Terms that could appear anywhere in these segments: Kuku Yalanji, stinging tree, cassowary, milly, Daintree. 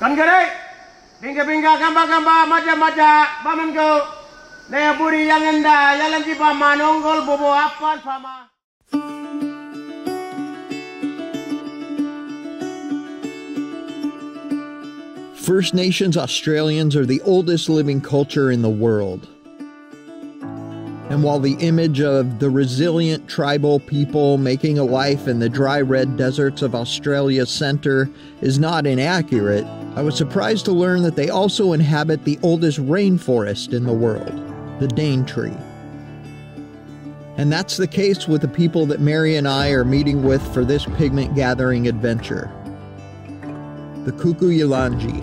Kan gerai, bingka-bingka, gamba-gamba, maja-maja, pamanku, naya buri yang endah, yalanji paman, nonggol bobo apal paman. First Nations Australians are the oldest living culture in the world. And while the image of the resilient tribal people making a life in the dry red deserts of Australia's center is not inaccurate, I was surprised to learn that they also inhabit the oldest rainforest in the world, the Daintree. And that's the case with the people that Mary and I are meeting with for this pigment gathering adventure, the Kuku Yalanji.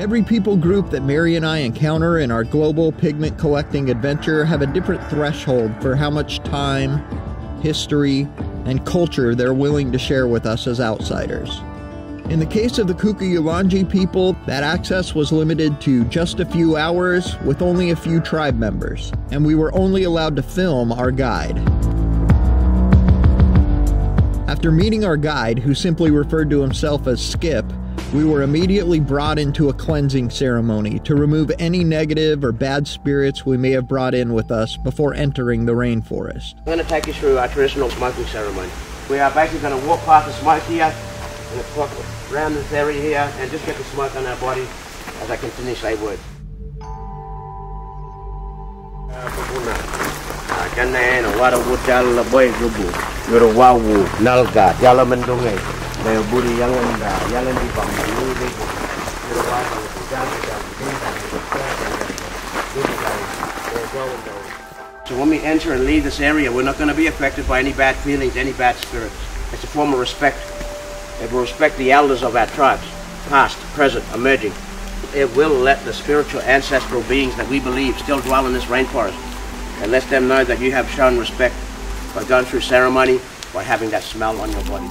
Every people group that Mary and I encounter in our global pigment collecting adventure have a different threshold for how much time, history, and culture they're willing to share with us as outsiders. In the case of the Kuku Yalanji people, that access was limited to just a few hours with only a few tribe members, and we were only allowed to film our guide. After meeting our guide, who simply referred to himself as Skip, we were immediately brought into a cleansing ceremony to remove any negative or bad spirits we may have brought in with us before entering the rainforest. I'm going to take you through our traditional smoking ceremony. We are basically going to walk past the smoke here, and walk around this area here, and just get the smoke on our body as I can finish their word. So when we enter and leave this area, we're not going to be affected by any bad feelings, any bad spirits. It's a form of respect. It will respect the elders of our tribes, past, present, emerging. It will let the spiritual ancestral beings that we believe still dwell in this rainforest, and let them know that you have shown respect by going through ceremony, by having that smell on your body.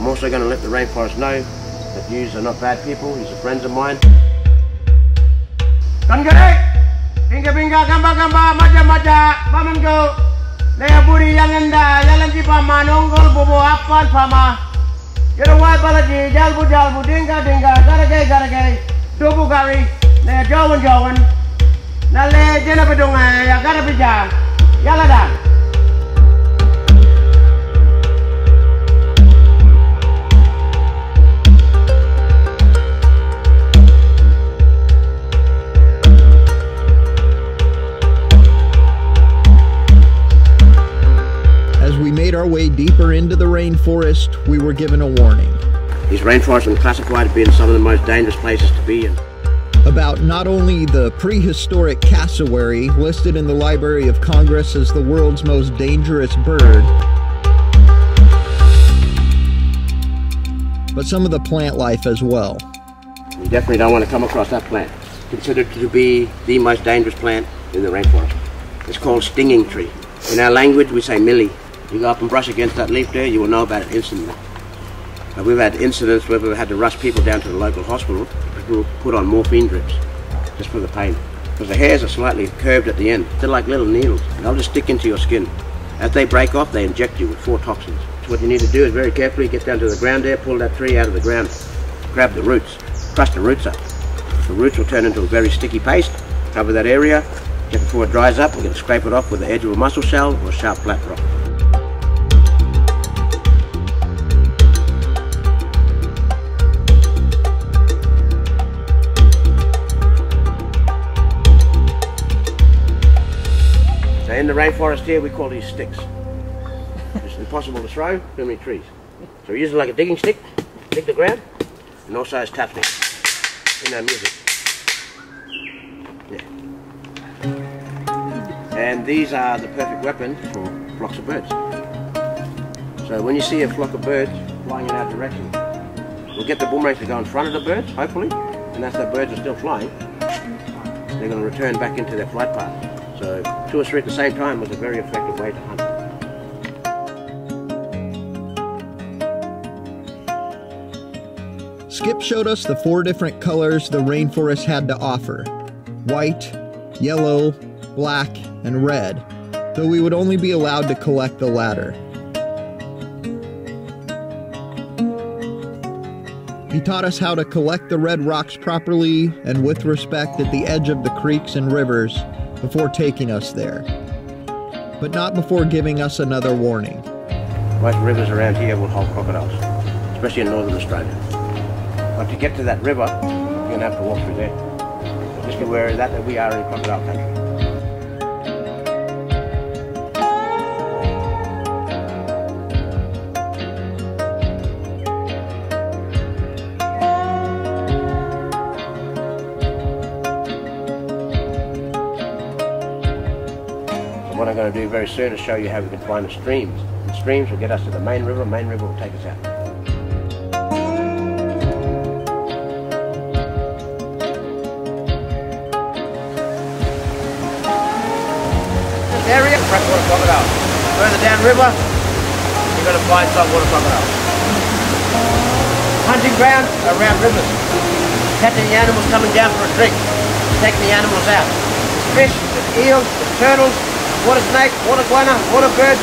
I'm also going to let the rainforest know that yous are not bad people, yous are friends of mine. Kan gerai, bingka-bingka, gamba-gamba, maja-maja, pamanku, naya buri yang endah, yalanji paman, nonggol bobo apal paman. Yerowai balaji, jalbu-jalbu, dinga-dinga, garagai-garagai, dubu-gari, naya jawan-jawan, nale jenapedunga, ya garabija, yaladan. Our way deeper into the rainforest, we were given a warning. These rainforests are classified as being some of the most dangerous places to be in. About not only the prehistoric cassowary, listed in the Library of Congress as the world's most dangerous bird, but some of the plant life as well. You definitely don't want to come across that plant. It's considered to be the most dangerous plant in the rainforest. It's called stinging tree. In our language, we say milly. You go up and brush against that leaf there, you will know about it instantly. But we've had incidents where we've had to rush people down to the local hospital. People put on morphine drips just for the pain. Because the hairs are slightly curved at the end. They're like little needles. They'll just stick into your skin. As they break off, they inject you with 4 toxins. So what you need to do is very carefully get down to the ground there, pull that tree out of the ground, grab the roots, crush the roots up. The roots will turn into a very sticky paste, cover that area. Just before it dries up, we're going to scrape it off with the edge of a mussel shell or a sharp flat rock. In the rainforest here, we call these sticks. It's impossible to throw, too many trees. So we use it like a digging stick, dig the ground, and also as tap sticks in our music. Yeah. And these are the perfect weapons for flocks of birds. So when you see a flock of birds flying in our direction, we'll get the boomerang to go in front of the birds, hopefully, and as the birds are still flying, they're going to return back into their flight path. So 2 or 3 at the same time was a very effective way to hunt. Skip showed us the 4 different colors the rainforest had to offer: white, yellow, black, and red, though we would only be allowed to collect the latter. He taught us how to collect the red rocks properly and with respect at the edge of the creeks and rivers before taking us there, but not before giving us another warning. Right, rivers around here will hold crocodiles, especially in northern Australia. But to get to that river, you're going to have to walk through there. Just be aware of that we are in crocodile country. What I'm going to do very soon is show you how we can find the streams. The streams will get us to the main river will take us out. This area, freshwater crocodile. Further down river, you're going to find saltwater crocodile. Hunting ground around rivers. Catching the animals coming down for a drink. Taking the animals out. There's fish, there's eels, there's turtles, water snake, water guana, water birds.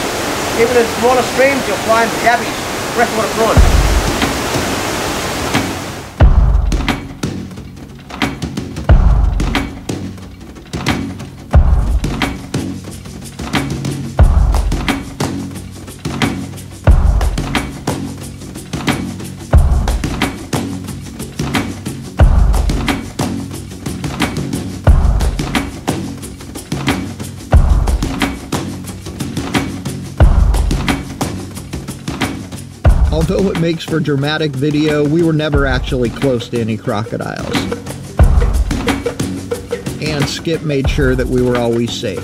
Even in smaller streams you'll find jabbies, freshwater prawn. Although it makes for dramatic video, we were never actually close to any crocodiles. And Skip made sure that we were always safe.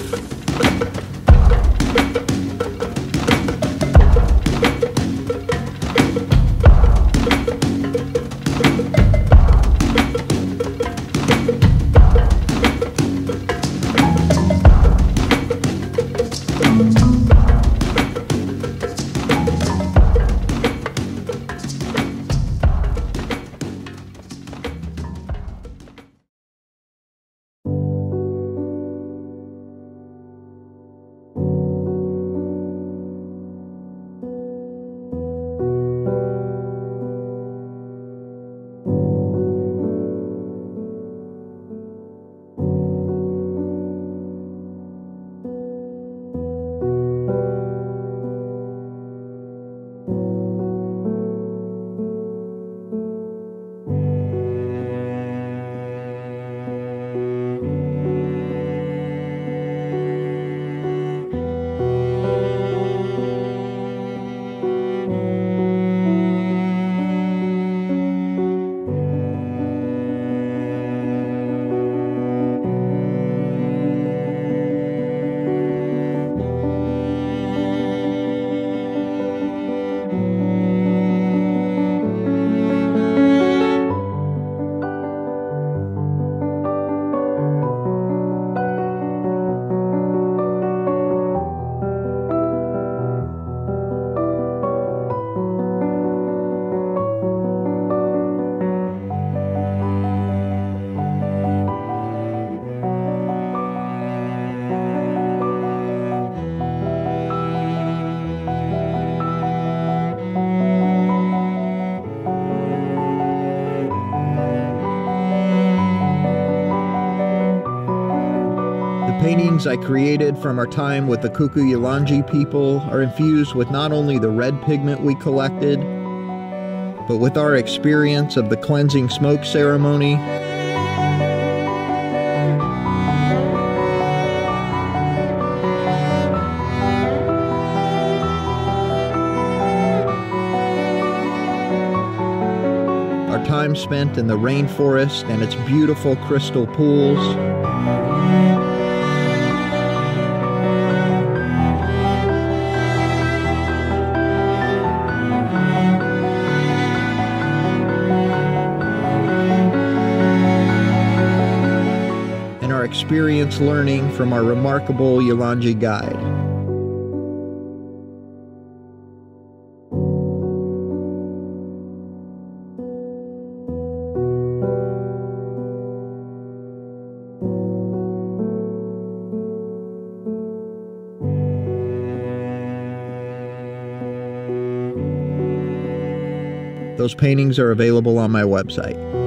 Paintings I created from our time with the Kuku Yalanji people are infused with not only the red pigment we collected, but with our experience of the cleansing smoke ceremony, our time spent in the rainforest and its beautiful crystal pools. Experience learning from our remarkable Yalanji guide. Those paintings are available on my website.